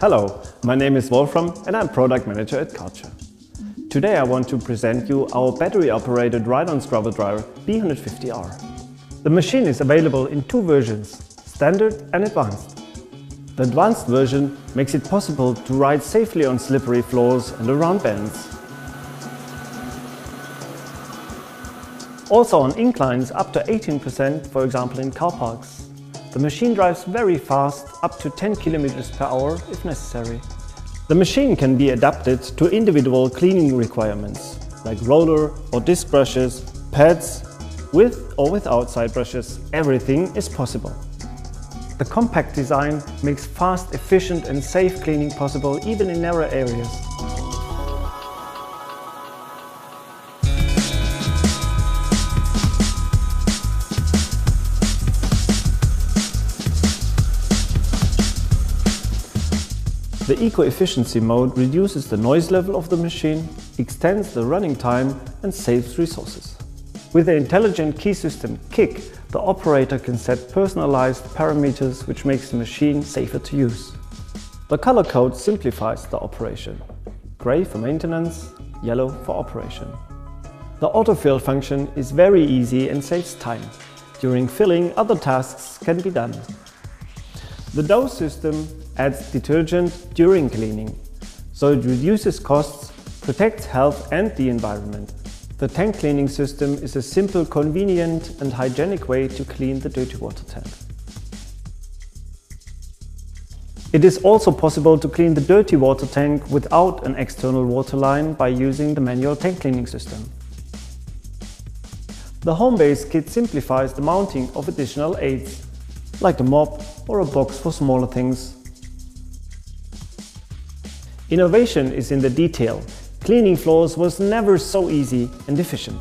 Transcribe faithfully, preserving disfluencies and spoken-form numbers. Hello, my name is Wolfram and I'm product manager at Kärcher. Today I want to present you our battery-operated Ride-On Scrubber Dryer B one fifty R. The machine is available in two versions, standard and advanced. The advanced version makes it possible to ride safely on slippery floors and around bends. Also on inclines up to eighteen percent, for example in car parks. The machine drives very fast, up to ten kilometers per hour if necessary. The machine can be adapted to individual cleaning requirements, like roller or disc brushes, pads, with or without side brushes. Everything is possible. The compact design makes fast, efficient and safe cleaning possible even in narrow areas. The eco-efficiency mode reduces the noise level of the machine, extends the running time and saves resources. With the intelligent key system K I K, the operator can set personalized parameters which makes the machine safer to use. The color code simplifies the operation. Gray for maintenance, yellow for operation. The autofill function is very easy and saves time. During filling, other tasks can be done. The Dough system adds detergent during cleaning, so it reduces costs, protects health and the environment. The tank cleaning system is a simple, convenient and hygienic way to clean the dirty water tank. It is also possible to clean the dirty water tank without an external water line by using the manual tank cleaning system. The home base kit simplifies the mounting of additional aids, like a mop or a box for smaller things. Innovation is in the detail. Cleaning floors was never so easy and efficient.